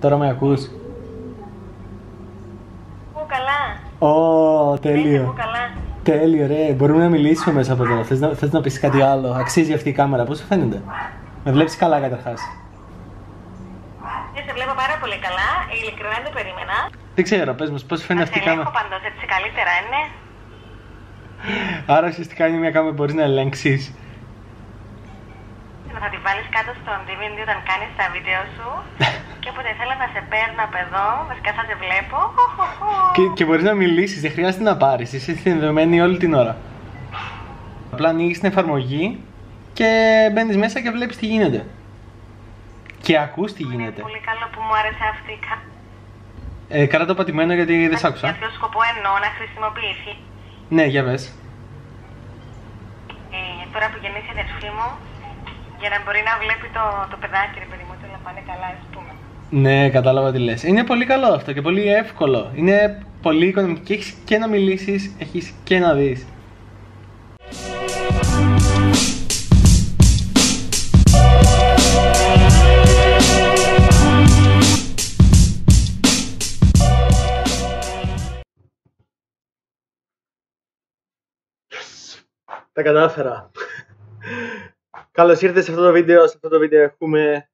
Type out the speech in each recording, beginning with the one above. Τώρα με ακούς? Ακούω καλά. Τέλειο. Τέλειο, ρε. Μπορούμε να μιλήσουμε μέσα από εδώ. Θες να πεις κάτι άλλο? Αξίζει αυτή η κάμερα. Πώς σου φαίνεται? Με βλέπεις καλά καταρχάς? Σε βλέπω πάρα πολύ καλά. Ειλικρινά δεν περίμενα. Δεν ξέρω, πες μου, πώς σου φαίνεται αυτή η κάμερα? Παντός, έτσι καλύτερα είναι. Άρα ουσιαστικά είναι μια κάμερα που μπορείς να ελέγξεις. Θα την βάλεις κάτω στον DVD όταν κάνεις τα βίντεο σου. Και όποτε θέλω να σε παίρνω από εδώ, βασικά θα σε βλέπω. Και μπορείς να μιλήσεις, δεν χρειάζεται να πάρεις. Είσαι συνδεδεμένη όλη την ώρα. Απλά ανοίγεις την εφαρμογή και μπαίνεις μέσα και βλέπεις τι γίνεται. Και ακούς τι γίνεται. Είναι πολύ καλό που μου άρεσε αυτή η κάμερα. Κράτα το πατημένο γιατί δεν σ' άκουσα. Για ποιο σκοπό εννοώ να χρησιμοποιηθεί? Ναι, για πες. Τώρα που γεννήσει η αδερφή μου, για να μπορεί να βλέπει το παιδάκι, ρε παιδί μου, να πάνε καλά, ας πούμε. Ναι, κατάλαβα τι λες. Είναι πολύ καλό αυτό και πολύ εύκολο. Είναι πολύ οικονομική. Έχεις και να μιλήσεις, έχεις και να δεις. Τα κατάφερα. Καλώς ήρθες σε αυτό το βίντεο. Σε αυτό το βίντεο έχουμε...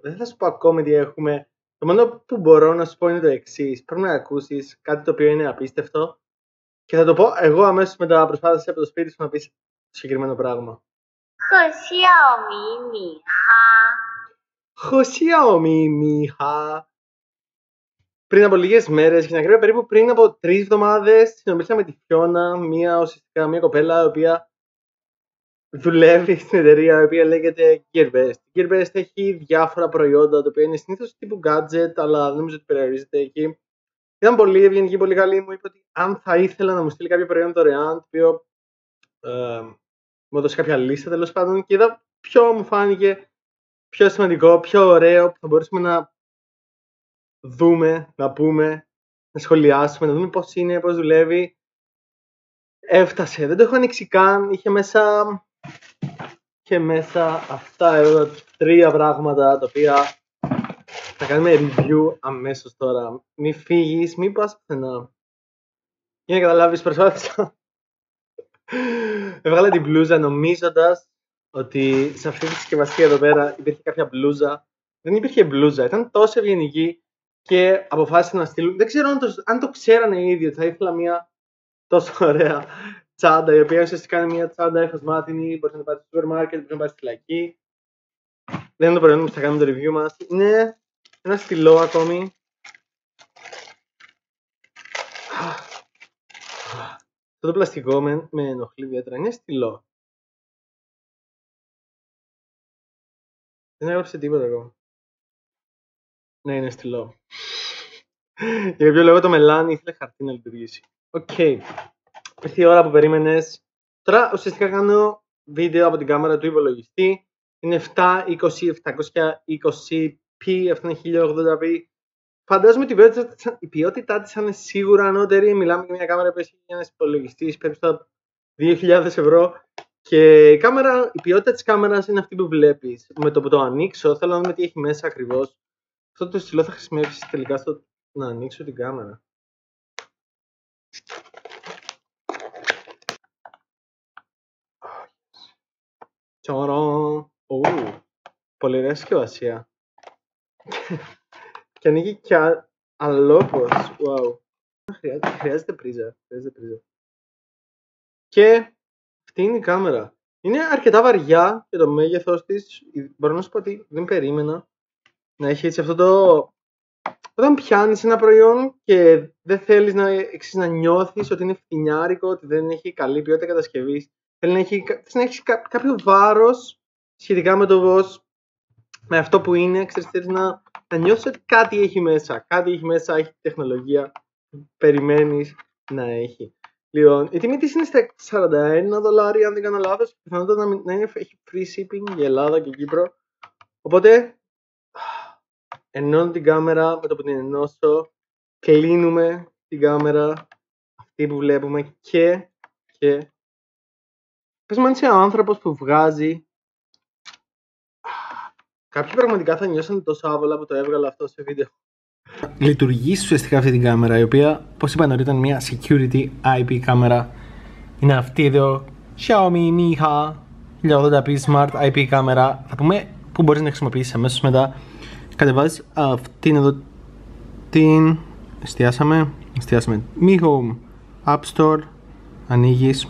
δεν θα σου πω ακόμη τι έχουμε. Το μόνο που μπορώ να σου πω είναι το εξής. Πρέπει να ακούσεις κάτι το οποίο είναι απίστευτο. Και θα το πω εγώ αμέσως μετά. Προσπάθησε από το σπίτι σου να πεις το συγκεκριμένο πράγμα. Xiaomi Mi Home. Xiaomi Mi Home. Πριν από λίγες μέρες, για να κρύβω περίπου πριν από 3 εβδομάδες, συνομίλησα με τη Φιώνα, μια κοπέλα η οποία δουλεύει στην εταιρεία η οποία λέγεται Gearbest. Η Gearbest έχει διάφορα προϊόντα τα οποία είναι συνήθως τύπου gadget, αλλά δεν νομίζω ότι περιορίζεται εκεί. Ήταν πολύ ευγενική, πολύ καλή. Μου είπε ότι αν θα ήθελα να μου στείλει κάποιο προϊόν δωρεάν, το οποίο μου έδωσε κάποια λίστα τέλος πάντων, και είδα ποιο μου φάνηκε πιο σημαντικό, πιο ωραίο που θα μπορούσαμε να δούμε, να πούμε, να σχολιάσουμε, να δούμε πώς είναι, πώς δουλεύει. Έφτασε, δεν το έχω ανοίξει καν, είχε μέσα και μέσα αυτά εδώ τα 3 πράγματα τα οποία θα κάνουμε review αμέσως τώρα. Μη φύγεις, μη πας πουθενά. Για να καταλάβεις, προσπάθησα. Έβγαλα την μπλούζα νομίζοντας ότι σε αυτή τη συσκευασία εδώ πέρα υπήρχε κάποια μπλούζα. Δεν υπήρχε μπλούζα, ήταν τόσο ευγενική. Και αποφάσισα να στείλω. Δεν ξέρω αν το ξέρανε ήδη ότι θα ήθελα μια τόσο ωραία τσάντα, η οποία ουσιαστικά είναι μια τσάντα εφασμάτινη. Μπορείς να την πάρεις στο σούπερ μάρκετ, μπορείς να πάρεις στη φυλακή. Δεν είναι το προϊόν που θα κάνουμε το review μας. Είναι ένα στυλό ακόμη. Αυτό το πλαστικό με ενοχλεί ιδιαίτερα. Είναι στυλό. Δεν έγραψε τίποτα ακόμα. Ναι, είναι στυλό. Για ποιο λόγο το μελάνι ήθελε χαρτί να λειτουργήσει. Οκ. Ήρθε η ώρα που περίμενες. Τώρα ουσιαστικά κάνω βίντεο από την κάμερα του υπολογιστή. Είναι 720x720p, αυτό είναι 1080p. Φαντάζομαι ότι η ποιότητά της θα είναι σίγουρα ανώτερη. Μιλάμε για μια κάμερα που έχει ένας υπολογιστής περίπου στα 2.000 ευρώ. Και η ποιότητα της κάμερας είναι αυτή που βλέπεις. Με το που το ανοίξω, θέλω να δούμε τι έχει μέσα ακριβώς. Αυτό το στυλό θα χρησιμεύσει τελικά στο να ανοίξω την κάμερα. Τσορό! Πολύ ωραία συσκευασία. Και ανοίγει και αλόπως. Wow. Χρειάζεται πρίζα. Και αυτή είναι η κάμερα. Είναι αρκετά βαριά και το μέγεθος της. Μπορώ να σου πω ότι δεν περίμενα να έχει έτσι αυτό το... Όταν πιάνεις ένα προϊόν και δεν θέλεις να νιώθεις ότι είναι φτηνιάρικο, ότι δεν έχει καλή ποιότητα κατασκευής, θέλεις να έχεις κάποιο βάρος σχετικά με το πώς, με αυτό που είναι, ξέρεις, να νιώσεις ότι κάτι έχει μέσα. Κάτι έχει μέσα, έχει τεχνολογία που περιμένεις να έχει. Λοιπόν, η τιμή της είναι στα $41, αν δεν κάνω λάθος, πιθανότατα να έχει free shipping για Ελλάδα και Κύπρο. Οπότε, ενώνω την κάμερα με το που την ενώσω, κλείνουμε την κάμερα αυτή που βλέπουμε και πες μου αν είσαι ο άνθρωπος που βγάζει Κάποιοι πραγματικά θα νιώσαν τόσο άβολα που το έβγαλε αυτό σε βίντεο. Λειτουργεί ουσιαστικά αυτή την κάμερα, η οποία, όπως είπα νωρίτερα, είναι μια security IP κάμερα. Είναι αυτή εδώ, Xiaomi Mi Home 1080p Smart IP κάμερα. Θα πούμε που μπορείς να χρησιμοποιήσεις αμέσως μετά. Κατεβάζεις αυτήν εδώ την. Εστιάσαμε. Mi Home App Store. Ανοίγεις.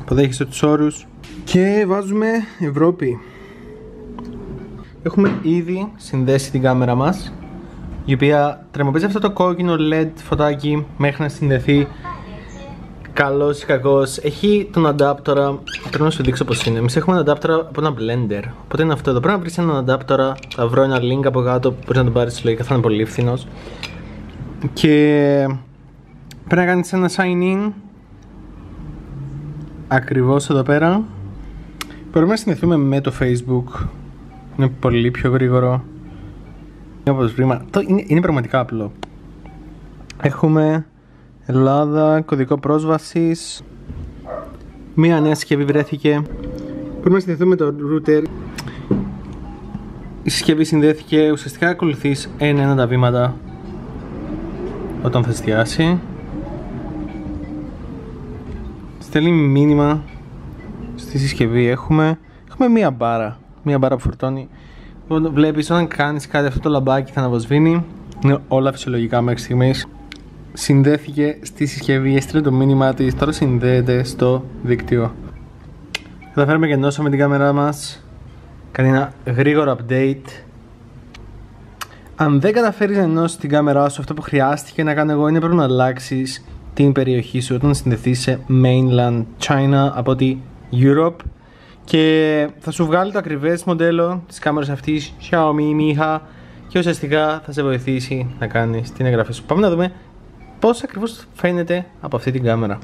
Αποδέχεσαι τους όρους. Και βάζουμε Ευρώπη. Έχουμε ήδη συνδέσει την κάμερα μας, η οποία τρεμοπίζει αυτό το κόκκινο LED φωτάκι μέχρι να συνδεθεί. Καλός ή κακός, έχει τον adapter. Πρέπει να σου δείξω πως είναι. Εμείς έχουμε ένα adapter από ένα blender. Οπότε είναι αυτό εδώ. Πρέπει να βρεις έναν adapter. Θα βρω ένα link από κάτω που μπορείς να τον πάρεις συλλογικά. Θα είναι πολύ φθηνός. Και πρέπει να κάνεις ένα sign in. Ακριβώς εδώ πέρα. Μπορούμε να συνδεθούμε με το Facebook. Είναι πολύ πιο γρήγορο. Είναι πραγματικά απλό. Έχουμε Ελλάδα, κωδικό πρόσβασης. Μία νέα συσκευή βρέθηκε. Μπορούμε να συνδεθούμε με το router. Η συσκευή συνδέθηκε. Ουσιαστικά ακολουθείς ένα τα βήματα όταν θα εστιάσει. Στέλνει μήνυμα στη συσκευή. Έχουμε μία μπάρα. Μία μπάρα που φορτώνει. Βλέπεις όταν κάνεις κάτι, αυτό το λαμπάκι θα αναβοσβήνει. Είναι όλα φυσιολογικά μέχρι στιγμής. Συνδέθηκε στη συσκευή, έστειλε το μήνυμά της, τώρα συνδέεται στο δίκτυο. Καταφέραμε και ενώσαμε την κάμερά μας. Κάνει ένα γρήγορο update. Αν δεν καταφέρεις να ενώσεις την κάμερά σου, αυτό που χρειάστηκε να κάνω εγώ είναι πρέπει να αλλάξεις την περιοχή σου όταν συνδεθείς σε mainland China από τη Europe. Και θα σου βγάλει το ακριβές μοντέλο της κάμερας αυτής Xiaomi Mi Home και ουσιαστικά θα σε βοηθήσει να κάνεις την εγγραφή σου. Πάμε να δούμε πώς ακριβώς φαίνεται από αυτή την κάμερα.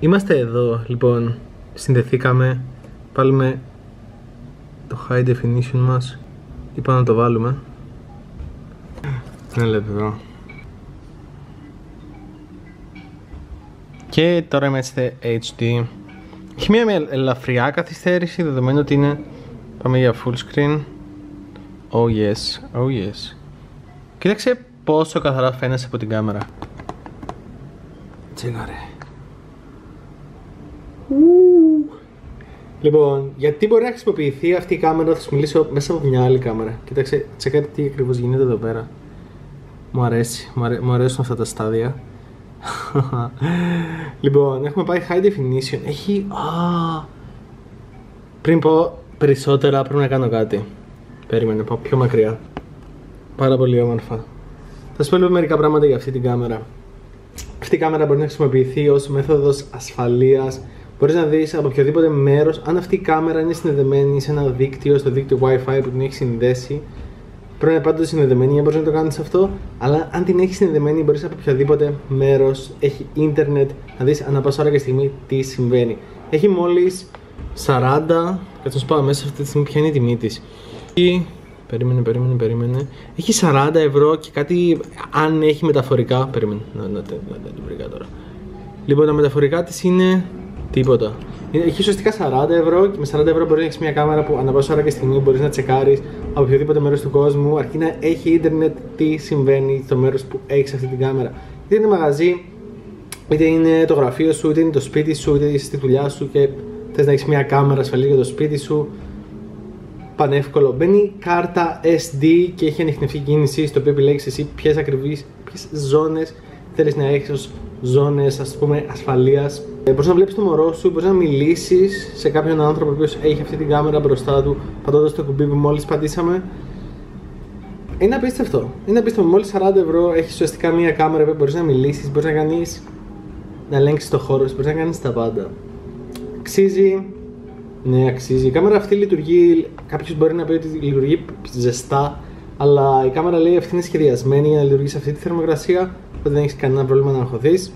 Είμαστε εδώ λοιπόν, συνδεθήκαμε, βάλουμε το high definition μας, είπα να το βάλουμε. Ένα λεπτό. Και τώρα είμαστε HD. Έχει μια ελαφριά καθυστέρηση, δεδομένου ότι είναι... Πάμε για full screen. Oh yes, oh yes. Κοίταξε πόσο καθαρά φαίνεσαι από την κάμερα. Τσίγαρε. Λοιπόν, γιατί μπορεί να χρησιμοποιηθεί αυτή η κάμερα, θα σου μιλήσω μέσα από μια άλλη κάμερα. Κοίταξε, τσέκατε τι ακριβώς γίνεται εδώ πέρα. Μου αρέσει, μου αρέσουν αυτά τα στάδια. Λοιπόν, έχουμε πάει high definition. Έχει... Πριν πω περισσότερα πρέπει να κάνω κάτι. Περίμενε, πάω πιο μακριά. Πάρα πολύ όμορφα. Θα σου πω λίγο μερικά πράγματα για αυτή την κάμερα. Αυτή η κάμερα μπορεί να χρησιμοποιηθεί ως μέθοδος ασφαλείας. Μπορείς να δεις από οποιοδήποτε μέρος αν αυτή η κάμερα είναι συνδεδεμένη σε ένα δίκτυο, στο δίκτυο Wi-Fi που την έχει συνδέσει. Πρέπει να είναι πάντοτε συνδεδεμένη για να μπορείς να το κάνεις αυτό. Αλλά αν την έχει συνδεδεμένη, μπορείς από οποιοδήποτε μέρος, έχει ίντερνετ, να δεις ανά πάσα ώρα και στιγμή τι συμβαίνει. Έχει μόλις 40. Κάτσε να σου πάω μέσα αυτή τη στιγμή ποια είναι η τιμή της. Περίμενε. Έχει 40 ευρώ και κάτι αν έχει μεταφορικά. Περίμενε, να τα βρήκα τώρα. Λοιπόν, τα μεταφορικά της είναι τίποτα. Έχει ουσιαστικά 40 ευρώ και με 40 ευρώ μπορείς να έχεις μια κάμερα που ανά πάσα ώρα και στιγμή μπορείς να τσεκάρεις από οποιοδήποτε μέρος του κόσμου, αρκεί να έχει ίντερνετ, τι συμβαίνει στο μέρος που έχεις αυτή την κάμερα. Είτε είναι μαγαζί, είτε είναι το γραφείο σου, είτε είναι το σπίτι σου, είτε είσαι στη δουλειά σου και θες να έχεις μια κάμερα ασφαλή για το σπίτι σου. Πανεύκολο. Μπαίνει κάρτα SD και έχει ανιχνευτική κίνηση, στο οποίο επιλέγεις εσύ ποιες ακριβείς, ποιες ζώνες θέλεις να έχεις ως ζώνες, ας πούμε, ασφαλείας. Μπορείς να βλέπεις το μωρό σου, μπορείς να μιλήσεις σε κάποιον άνθρωπο ο οποίος έχει αυτή την κάμερα μπροστά του, πατώντας το κουμπί που μόλις πατήσαμε. Είναι απίστευτο. Είναι απίστευτο. Μόλις 40 ευρώ έχεις ουσιαστικά μία κάμερα που μπορείς να μιλήσεις, μπορείς να κάνεις, να ελέγξεις το χώρο σου, μπορείς να κάνεις τα πάντα. Αξίζει. Ναι, αξίζει. Η κάμερα αυτή λειτουργεί, κάποιος μπορεί να πει ότι λειτουργεί ζεστά, αλλά η κάμερα λέει αυτή είναι σχεδιασμένη για να λειτουργεί σε αυτή τη θερμοκρασία, οπότε δεν έχεις κανένα πρόβλημα να αγχωθείς.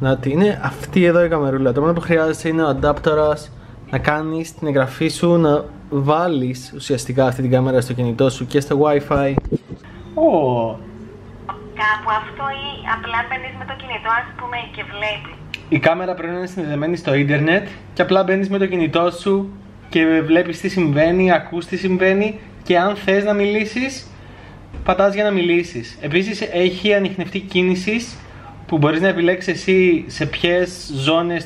Να τι είναι αυτή εδώ η καμερούλα. Το μόνο που χρειάζεσαι είναι ο αντάπτορας, να κάνεις την εγγραφή σου, να βάλεις ουσιαστικά αυτή την κάμερα στο κινητό σου και στο Wi-Fi. Κάπου αυτό ή απλά μπαίνεις με το κινητό, ας πούμε, και βλέπεις. Η κάμερα πρέπει να είναι συνδεδεμένη στο ίντερνετ και απλά μπαίνεις με το κινητό σου και βλέπεις τι συμβαίνει, ακούς τι συμβαίνει και αν θες να μιλήσεις πατάς για να μιλήσεις. Επίσης έχει ανιχνευτή κίνησης που μπορείς να επιλέξεις εσύ σε ποιες ζώνες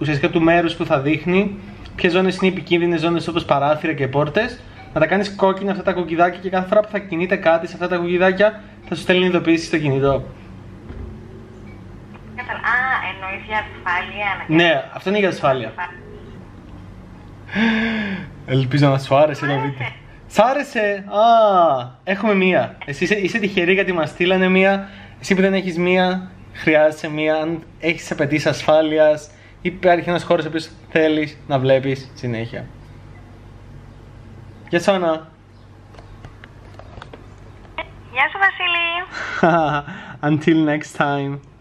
ουσιαστικά του μέρους που θα δείχνει, ποιες ζώνες είναι οι επικίνδυνες ζώνες όπως παράθυρα και πόρτες, να τα κάνεις κόκκινα αυτά τα κουκκιδάκια και κάθε φορά που θα κινείται κάτι σε αυτά τα κουκκιδάκια θα σου στέλνει ειδοποίηση στο κινητό. Α, εννοείς για ασφάλεια. Ναι, αυτό είναι για ασφάλεια. Ελπίζω να σου άρεσε να δείτε. Σ' άρεσε! Α, έχουμε μία. Εσύ είσαι τυχερή γιατί μας στείλανε μία. Εσύ που δεν έχεις μία, χρειάζεσαι μία. Αν έχεις απαιτήσεις ασφάλειας, υπάρχει ένας χώρος που θέλεις να βλέπεις συνέχεια. Γεια σου, Άννα. Γεια σου, Βασίλη. Until next time.